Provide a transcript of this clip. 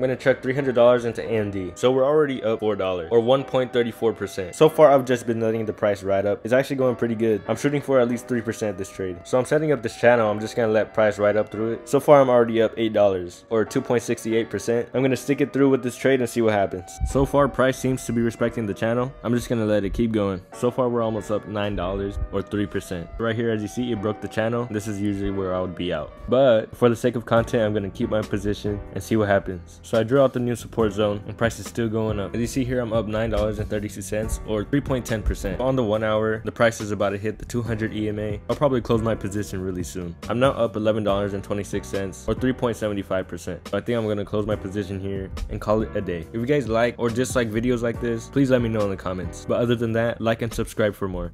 I'm gonna chuck $300 into AMD. So we're already up $4 or 1.34%. So far, I've just been letting the price ride up. It's actually going pretty good. I'm shooting for at least 3% this trade. So I'm setting up this channel. I'm just gonna let price ride up through it. So far, I'm already up $8 or 2.68%. I'm gonna stick it through with this trade and see what happens. So far, price seems to be respecting the channel. I'm just gonna let it keep going. So far, we're almost up $9 or 3%. Right here, as you see, it broke the channel. This is usually where I would be out. But for the sake of content, I'm gonna keep my position and see what happens. So I drew out the new support zone and price is still going up. As you see here, I'm up $9.32 or 3.10%. On the 1 hour, the price is about to hit the 200 EMA. I'll probably close my position really soon. I'm now up $11.26 or 3.75%. So I think I'm gonna close my position here and call it a day. If you guys like or dislike videos like this, please let me know in the comments. But other than that, like and subscribe for more.